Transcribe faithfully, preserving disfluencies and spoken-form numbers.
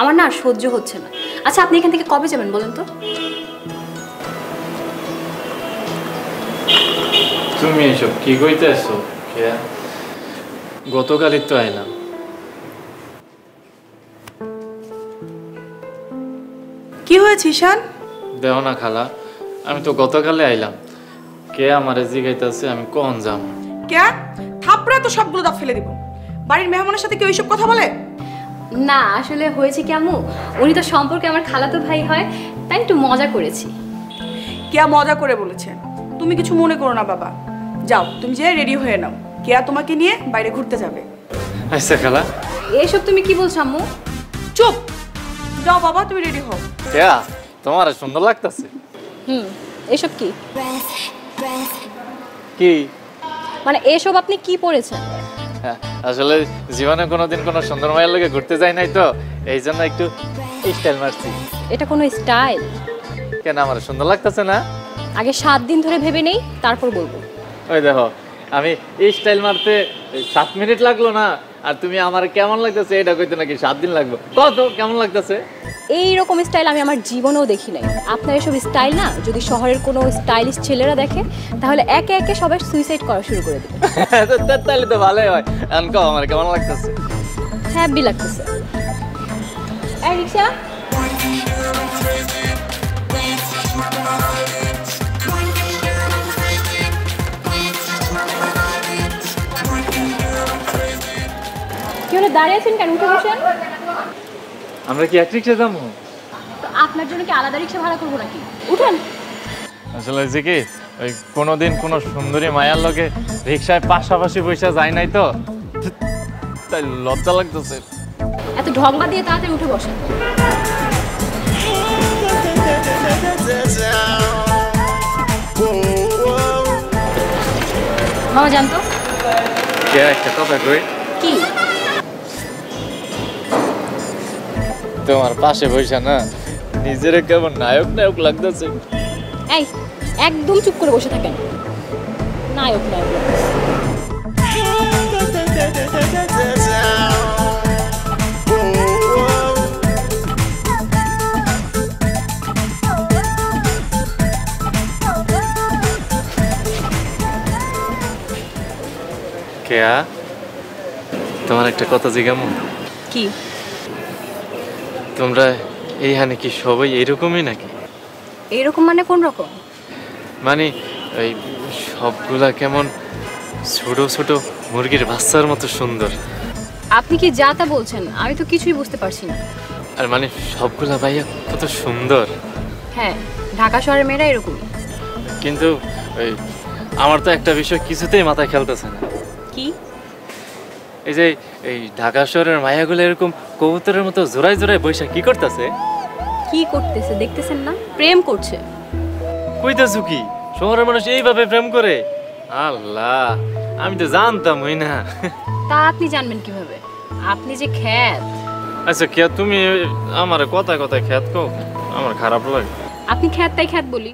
আমার না সহ্য হচ্ছে না। আচ্ছা আপনি এখান থেকে কবে যাবেন বলেন তো? তুমি এসব কি কইতেছো? গতকালই তো আইলাম। কি হয়েছে ঈশান? দেও না খালা, আমি তো গতকালে আইলাম। কে আমারে জিগাইতেছে আমি কোন যাব? কে থাপড়া তো সবগুলো দাঁত ফেলে দিব। বাড়ির মেহমানের সাথে কি ওইসব কথা বলে? না আসলে হয়েছে কি আম্মু, উনি তো সম্পর্কে আমার খালাতো ভাই হয়, তাই একটু মজা করেছি। কে মজা করে বলেছে? তুমি কিছু মনে করো না বাবা, যাও তুমি যে রেডি হয়ে নাও, কে তোমাকে নিয়ে বাইরে ঘুরতে যাবে। আচ্ছা খালা, এসব তুমি কি বলছো আম্মু? চুপ, যাও বাবা তুমি রেডি হও। কে তোমার সুন্দর লাগতেছে। হুম, এসব কি কি মানে এসব আপনি কি পরেছেন? আসলে জীবনে কোনোদিন কোনো সুন্দর মায়ের লগে ঘুরতে যাই নাই তো এই জন্য একটু স্টাইল মারছি। এটা কোনো স্টাইল? কেন আমার সুন্দর লাগতেছে না? আগে সাত দিন ধরে ভেবে নেই তারপর বলবো। ওই দেখো আমি স্টাইল মারতে সাত মিনিট লাগলো না, আর তুমি আমার কেমন লাগতেছে এটা কইতে নাকি সাত দিন লাগবে? কত কেমন লাগতেছে? এইরকম স্টাইল আমি আমার জীবনেও দেখি নাই। আপনার এসব স্টাইল না যদি শহরের কোনো স্টাইলিশ ছেলেরা দেখে তাহলে একে একে সবাই সুইসাইড করা শুরু করে দেবে। তাহলে তো ভালোই হয়। আনকো আমার কেমন লাগতেছে? হ্যাপি লাগতেছে। এই রিকশা কেন দাঁড়িয়ে আছেন? কেন উঠে বসেন? আমরা কি এক রিক্সা যাবো? আপনার জন্য কি আলাদা রিক্সা ভাড়া করবো নাকি? উঠেন। আসলে যে কি ওই কোনোদিন কোনো সুন্দরী মায়ার লগে রিক্সায় পাশাপাশি বসে যায় নাই তো তাই লজ্জা লাগতেছে। এত ঢংবা দিয়ে তাড়াতাড়ি উঠে বসেন। মামা জানতো কে একটা কথা কই? কি? তোমার পাশে বসে না নিজের কেমন নায়ক নায়ক লাগতেছে। এই একদম চুপ করে বসে থাকেন। নায়ক নায়ক কেয়া, তোমার একটা কথা জিজ্ঞাসা। কি? তোমরা এইখানে কি সবাই এরকমই নাকি? এরকম মানে কোন রকম? মানে ওই সবগুলা কেমন ছোট ছোট মুরগির বাচ্চার মতো সুন্দর। আপনি কি যা তা বলছেন, আমি তো কিছুই বুঝতে পারছি না। আর মানে সবগুলা ভাইয়া কত সুন্দর। হ্যাঁ ঢাকা শহরের মেয়েরা এরকমই। কিন্তু ওই আমার তো একটা বিষয় কিছুতেই মাথায় খেলতেছে না। কি? এই যে এই ঢাকা শহরের মায়াগুলো এরকম কবুতরের মতো জোড়ায় জোড়ায় বৈশা কি করতেছে? কি করতেছে দেখতেছেন না? প্রেম করছে। কইতাছো কি? শহরের মানুষ এইভাবে প্রেম করে? আল্লাহ, আমি তো জানতামই না। তা আপনি জানবেন কিভাবে? আপনি যে খ্যাত। আচ্ছা কে তুমি আমার কথা কথা খ্যাত কও, আমার খারাপ লাগে। আপনি খ্যাত তাই খ্যাত বলি।